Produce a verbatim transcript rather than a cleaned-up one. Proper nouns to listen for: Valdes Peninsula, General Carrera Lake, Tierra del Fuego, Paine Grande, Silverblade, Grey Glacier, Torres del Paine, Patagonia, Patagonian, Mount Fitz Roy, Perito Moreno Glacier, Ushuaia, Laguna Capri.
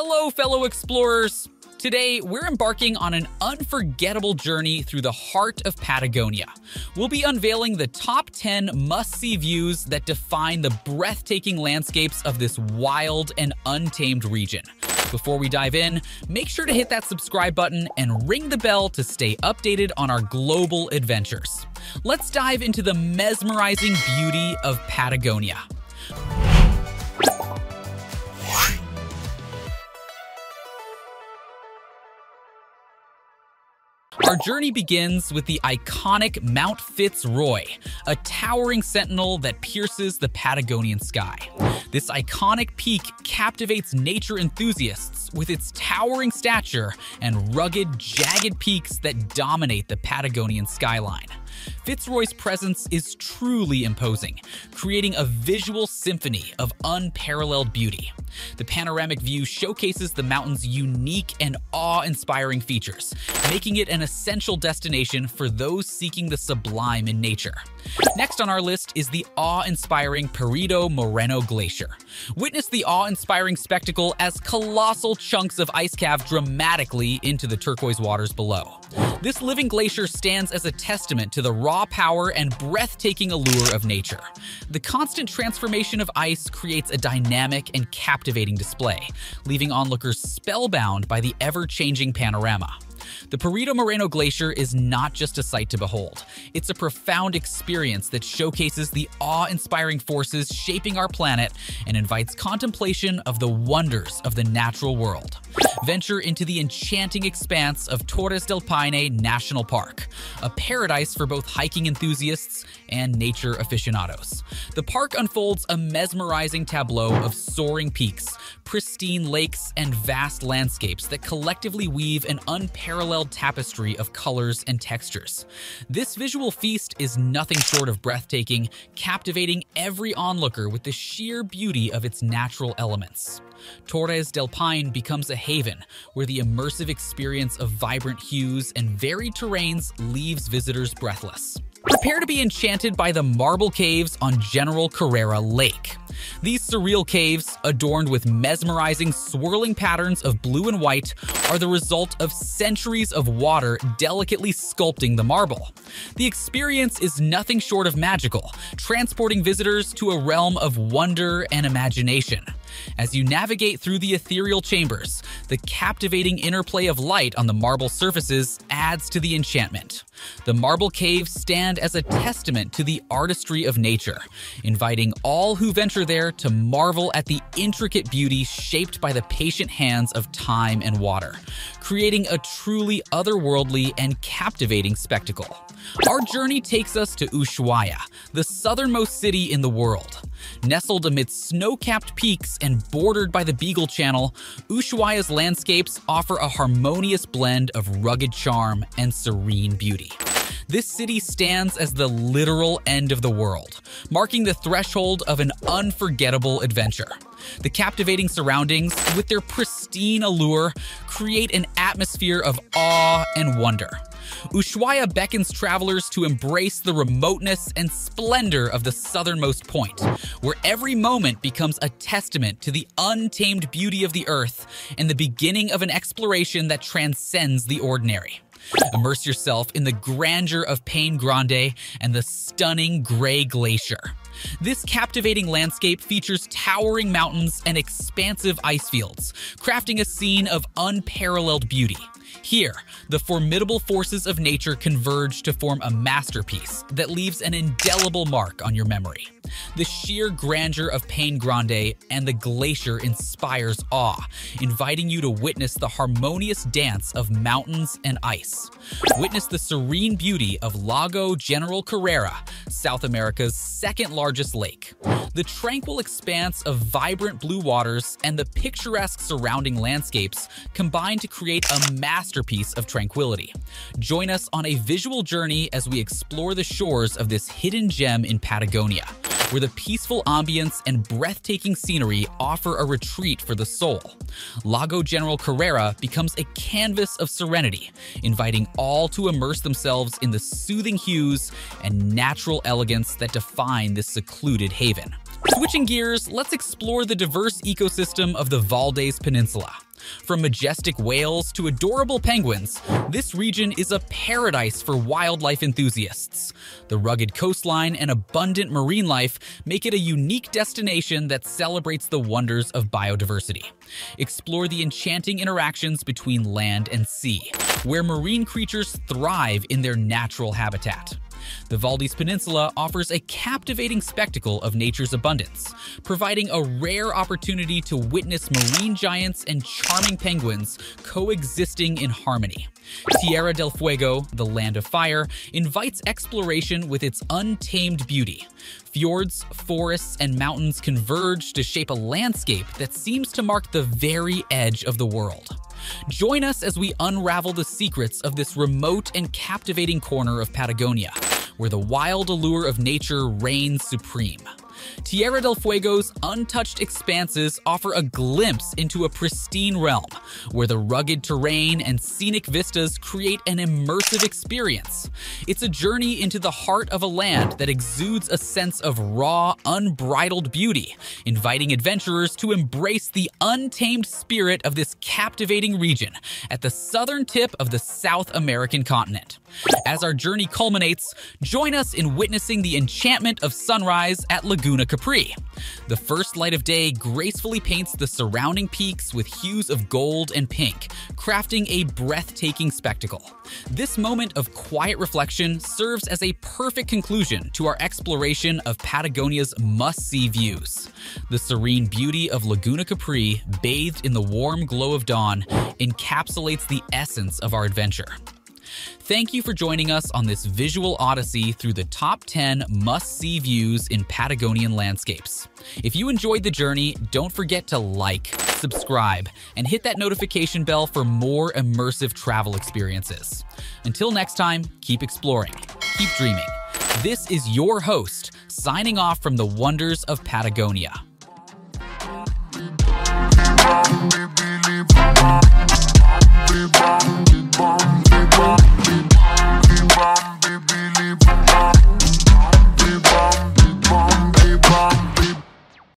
Hello, fellow explorers. Today, we're embarking on an unforgettable journey through the heart of Patagonia. We'll be unveiling the top ten must-see views that define the breathtaking landscapes of this wild and untamed region. Before we dive in, make sure to hit that subscribe button and ring the bell to stay updated on our global adventures. Let's dive into the mesmerizing beauty of Patagonia. Our journey begins with the iconic Mount Fitz Roy, a towering sentinel that pierces the Patagonian sky. This iconic peak captivates nature enthusiasts with its towering stature and rugged, jagged peaks that dominate the Patagonian skyline. Fitzroy's presence is truly imposing, creating a visual symphony of unparalleled beauty. The panoramic view showcases the mountain's unique and awe-inspiring features, making it an essential destination for those seeking the sublime in nature. Next on our list is the awe-inspiring Perito Moreno Glacier. Witness the awe-inspiring spectacle as colossal chunks of ice calve dramatically into the turquoise waters below. This living glacier stands as a testament to the raw power and breathtaking allure of nature. The constant transformation of ice creates a dynamic and captivating display, leaving onlookers spellbound by the ever-changing panorama. The Perito Moreno Glacier is not just a sight to behold. It's a profound experience that showcases the awe-inspiring forces shaping our planet and invites contemplation of the wonders of the natural world. Venture into the enchanting expanse of Torres del Paine National Park, a paradise for both hiking enthusiasts and nature aficionados. The park unfolds a mesmerizing tableau of soaring peaks, pristine lakes, and vast landscapes that collectively weave an unparalleled tapestry of colors and textures. This visual feast is nothing short of breathtaking, captivating every onlooker with the sheer beauty of its natural elements. Torres del Paine becomes a haven where the immersive experience of vibrant hues and varied terrains leaves visitors breathless. Prepare to be enchanted by the marble caves on General Carrera Lake. These surreal caves, adorned with mesmerizing, swirling patterns of blue and white, are the result of centuries of water delicately sculpting the marble. The experience is nothing short of magical, transporting visitors to a realm of wonder and imagination. As you navigate through the ethereal chambers, the captivating interplay of light on the marble surfaces adds to the enchantment. The marble caves stand as a testament to the artistry of nature, inviting all who venture there to marvel at the intricate beauty shaped by the patient hands of time and water, creating a truly otherworldly and captivating spectacle. Our journey takes us to Ushuaia, the southernmost city in the world. Nestled amidst snow-capped peaks and bordered by the Beagle Channel, Ushuaia's landscapes offer a harmonious blend of rugged charm and serene beauty. This city stands as the literal end of the world, marking the threshold of an unforgettable adventure. The captivating surroundings, with their pristine allure, create an atmosphere of awe and wonder. Ushuaia beckons travelers to embrace the remoteness and splendor of the southernmost point, where every moment becomes a testament to the untamed beauty of the earth and the beginning of an exploration that transcends the ordinary. Immerse yourself in the grandeur of Paine Grande and the stunning Grey Glacier. This captivating landscape features towering mountains and expansive ice fields, crafting a scene of unparalleled beauty. Here, the formidable forces of nature converge to form a masterpiece that leaves an indelible mark on your memory. The sheer grandeur of Paine Grande and the glacier inspires awe, inviting you to witness the harmonious dance of mountains and ice. Witness the serene beauty of Lago General Carrera, South America's second largest lake. The tranquil expanse of vibrant blue waters and the picturesque surrounding landscapes combine to create a masterpiece of tranquility. Join us on a visual journey as we explore the shores of this hidden gem in Patagonia, where the peaceful ambience and breathtaking scenery offer a retreat for the soul. Lago General Carrera becomes a canvas of serenity, inviting all to immerse themselves in the soothing hues and natural elegance that define this secluded haven. Switching gears, let's explore the diverse ecosystem of the Valdes Peninsula. From majestic whales to adorable penguins, this region is a paradise for wildlife enthusiasts. The rugged coastline and abundant marine life make it a unique destination that celebrates the wonders of biodiversity. Explore the enchanting interactions between land and sea, where marine creatures thrive in their natural habitat. The Valdes Peninsula offers a captivating spectacle of nature's abundance, providing a rare opportunity to witness marine giants and charming penguins coexisting in harmony. Tierra del Fuego, the land of fire, invites exploration with its untamed beauty. Fjords, forests, and mountains converge to shape a landscape that seems to mark the very edge of the world. Join us as we unravel the secrets of this remote and captivating corner of Patagonia, where the wild allure of nature reigns supreme. Tierra del Fuego's untouched expanses offer a glimpse into a pristine realm, where the rugged terrain and scenic vistas create an immersive experience. It's a journey into the heart of a land that exudes a sense of raw, unbridled beauty, inviting adventurers to embrace the untamed spirit of this captivating region at the southern tip of the South American continent. As our journey culminates, join us in witnessing the enchantment of sunrise at Laguna Capri. The first light of day gracefully paints the surrounding peaks with hues of gold and pink, crafting a breathtaking spectacle. This moment of quiet reflection serves as a perfect conclusion to our exploration of Patagonia's must-see views. The serene beauty of Laguna Capri, bathed in the warm glow of dawn, encapsulates the essence of our adventure. Thank you for joining us on this visual odyssey through the top ten must-see views in Patagonian landscapes. If you enjoyed the journey, don't forget to like, subscribe, and hit that notification bell for more immersive travel experiences. Until next time, keep exploring, keep dreaming. This is your host, signing off from the wonders of Patagonia.